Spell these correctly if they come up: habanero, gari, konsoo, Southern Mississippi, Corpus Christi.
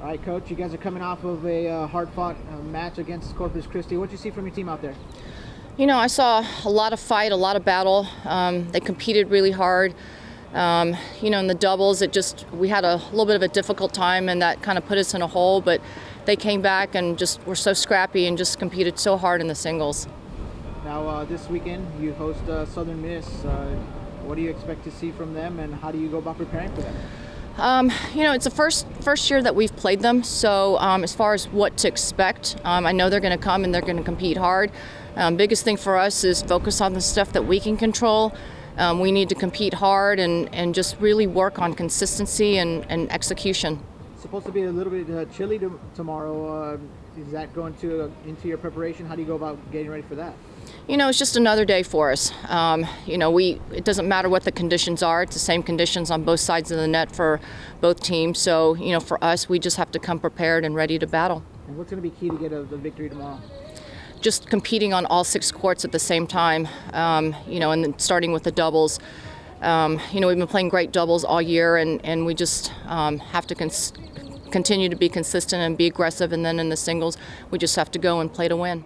All right, Coach, you guys are coming off of a hard-fought match against Corpus Christi. What did you see from your team out there? You know, I saw a lot of fight, a lot of battle. They competed really hard. You know, in the doubles, we had a little bit of a difficult time, and that kind of put us in a hole. But they came back and just were so scrappy and just competed so hard in the singles. Now, this weekend, you host Southern Miss. What do you expect to see from them, and how do you go about preparing for them? You know, it's the first year that we've played them, so as far as what to expect, I know they're going to come and they're going to compete hard. Biggest thing for us is focus on the stuff that we can control. We need to compete hard and just really work on consistency and execution. It's supposed to be a little bit chilly tomorrow. Is that going into your preparation? How do you go about getting ready for that? You know, it's just another day for us. You know, it doesn't matter what the conditions are. It's the same conditions on both sides of the net for both teams. So, you know, for us, we just have to come prepared and ready to battle. And what's going to be key to get the victory tomorrow? Just competing on all 6 courts at the same time, you know, and then starting with the doubles. You know, we've been playing great doubles all year, and we just have to continue to be consistent and be aggressive. And then in the singles, we just have to go and play to win.